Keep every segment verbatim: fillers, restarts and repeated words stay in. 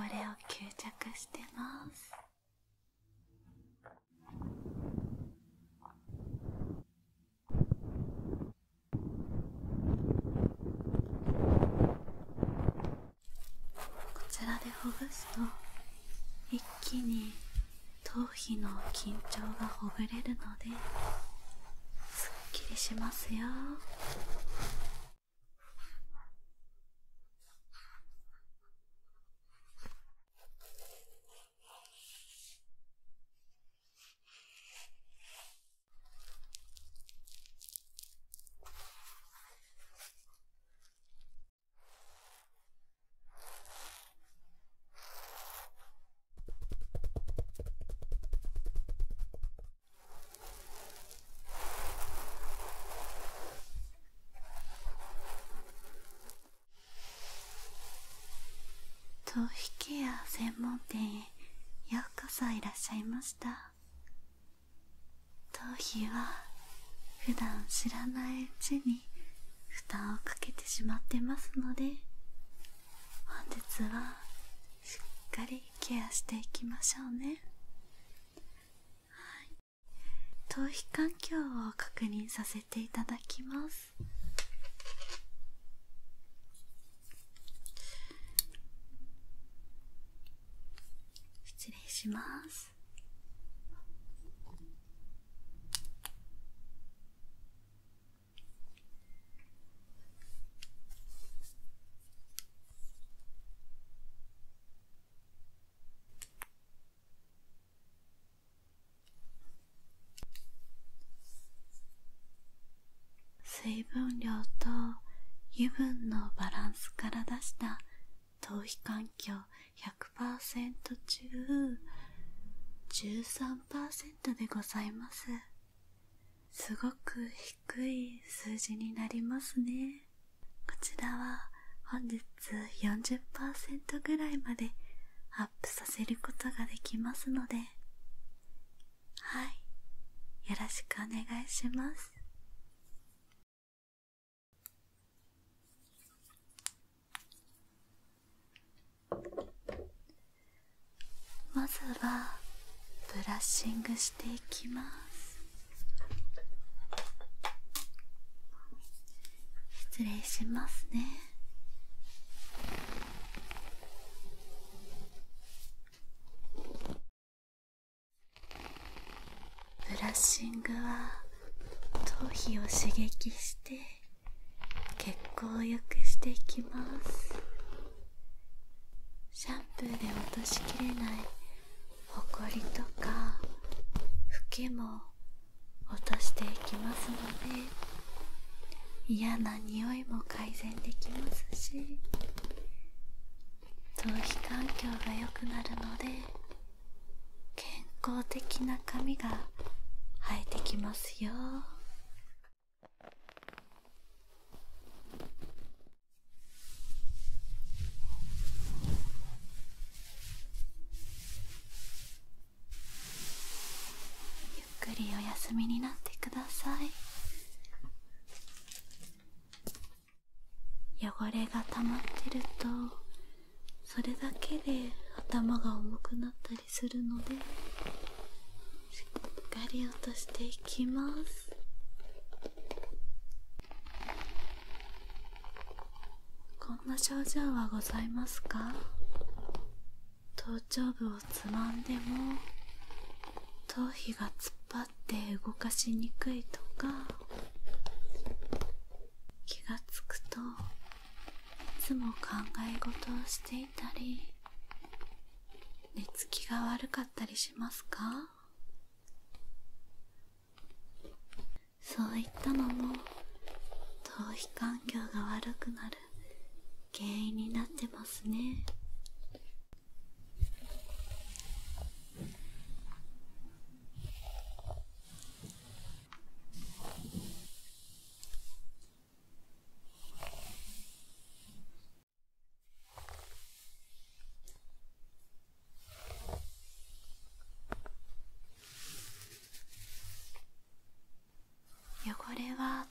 これを吸着してます。こちらでほぐすと一気に頭皮の緊張がほぐれるのですっきりしますよ。頭皮ケア専門店へようこそいらっしゃいました。頭皮は普段知らないうちに負担をかけてしまってますので、本日はしっかりケアしていきましょうね、はい、頭皮環境を確認させていただきます。失礼します。水分量と油分のバランスから出した頭皮環境 ひゃくパーセント 中 じゅうさんパーセント でございます。すごく低い数字になりますね。こちらは本日 よんじゅっパーセント ぐらいまでアップさせることができますので、はい、よろしくお願いします。まずはブラッシングしていきます。失礼しますね。ブラッシングは頭皮を刺激して血行を良くしていきます。シャンプーで落としきれないほこりとかフケも落としていきますので、嫌な匂いも改善できますし、頭皮環境が良くなるので健康的な髪が生えてきますよ。お休みになってください。汚れが溜まってるとそれだけで頭が重くなったりするので、しっかり落としていきます。こんな症状はございますか？頭頂部をつまんでも頭皮が突っ張って動かしにくいとか、気がつくといつも考え事をしていたり寝つきが悪かったりしますか？そういったのも頭皮環境が悪くなる原因になってますね。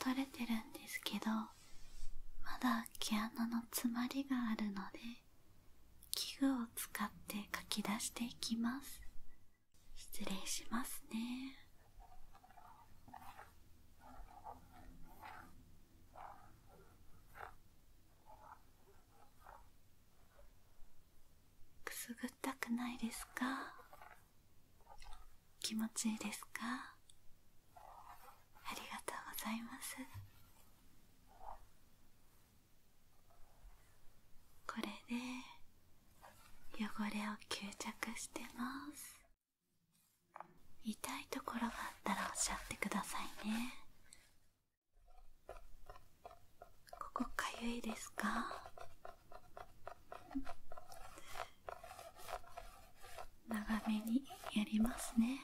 取れてるんですけど、まだ毛穴の詰まりがあるので気手具を使って書き出していきます。失礼しますね。くすぐったくないですか？気持ちいいですか？ありがとうございます。これで汚れを吸着してます。痛いところがあったらおっしゃってくださいね。ここかゆいですか？長めにやりますね。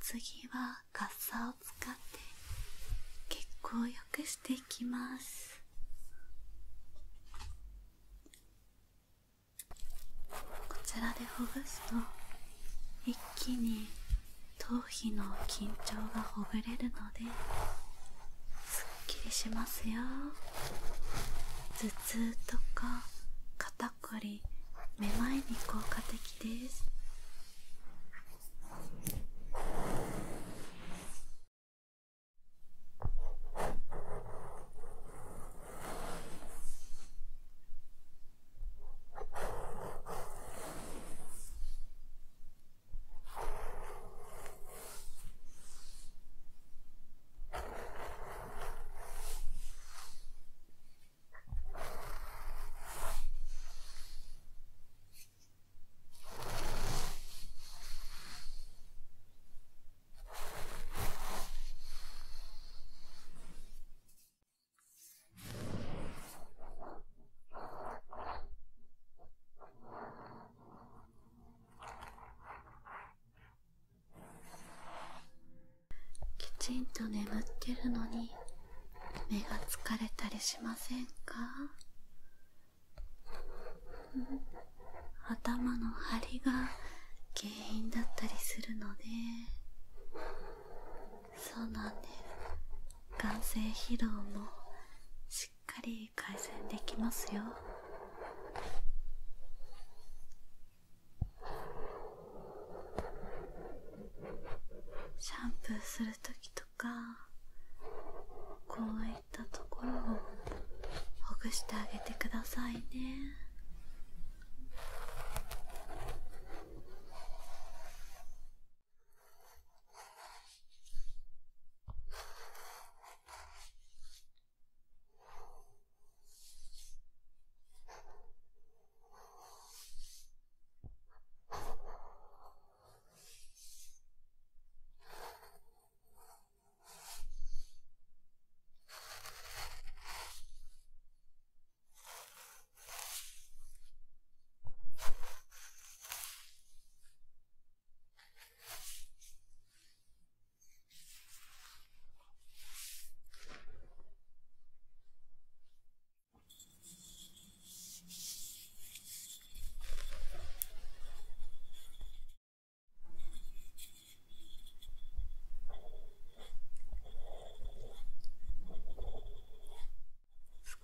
次はカッサを使って血行を良くしていきます。こちらでほぐすと一気に頭皮の緊張がほぐれるのですっきりしますよ。頭痛とか肩こり、めまいに効果的です。きちんと眠ってるのに目が疲れたりしませんか？うん、頭の張りが原因だったりするので、そうなんです。眼精疲労もり改善できますよ。シャンプーするときとか、こういったところをほぐしてあげてくださいね。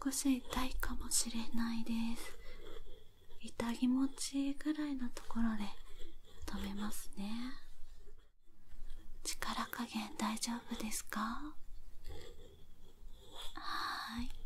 少し痛いかもしれないです。痛気持ちぐらいのところで止めますね。力加減大丈夫ですか？はーい。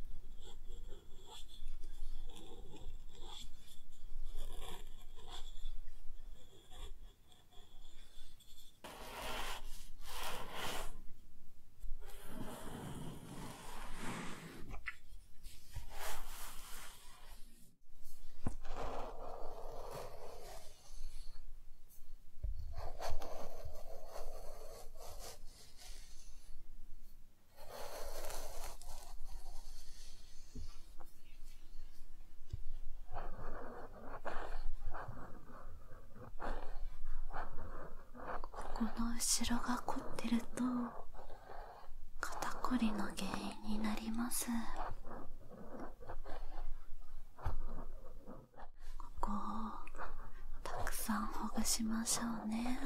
後ろが凝ってると肩こりの原因になります。ここをたくさんほぐしましょうね。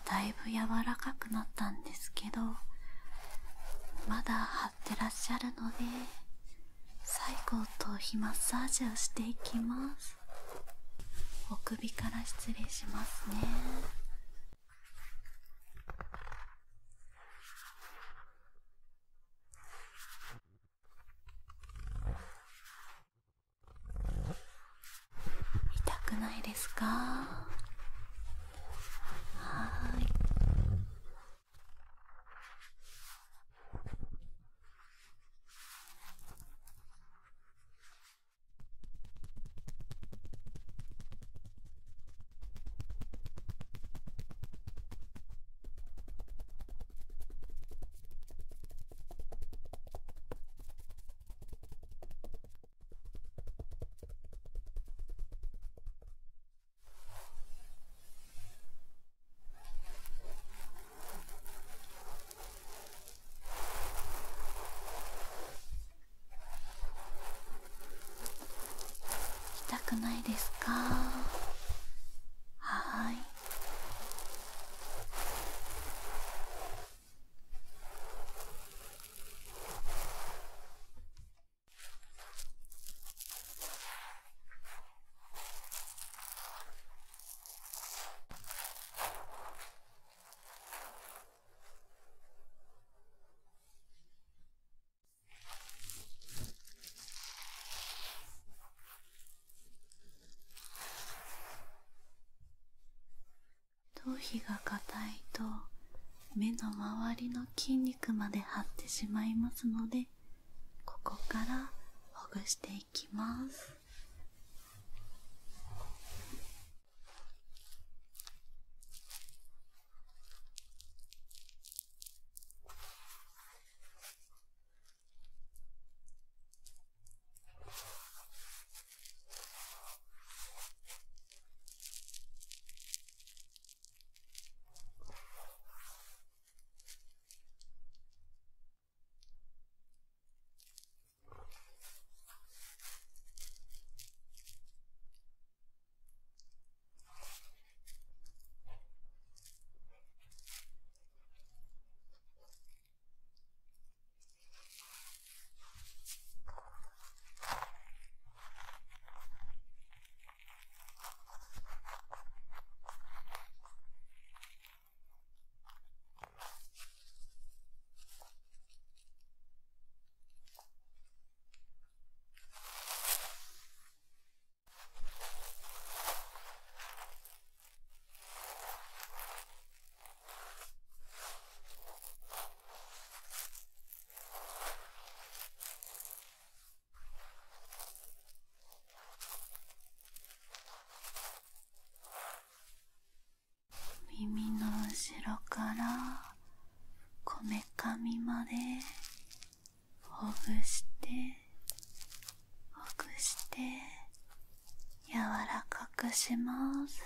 はだいぶ柔らかくなったんですけど、まだ張ってらっしゃるので、最後頭皮マッサージをしていきます。お首から失礼しますね。痛くないですか？はーい。痛くないですか？はい。頭皮が硬いと目の周りの筋肉まで張ってしまいますので、ここからほぐしていきます。後ろからこめかみまでほぐしてほぐして柔らかくします。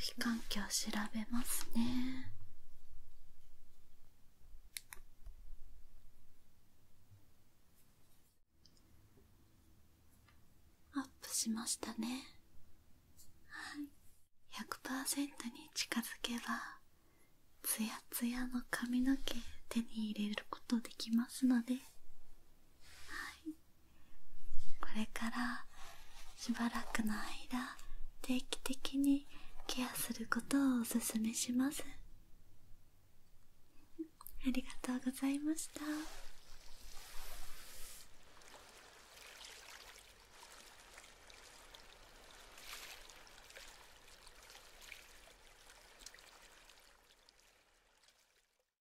皮環境を調べますね。アップしましたね。はい。ひゃくパーセント に近づけばツヤツヤの髪の毛手に入れることできますので、はい、これからしばらくの間定期的にケアすることをおすすめします。ありがとうございました。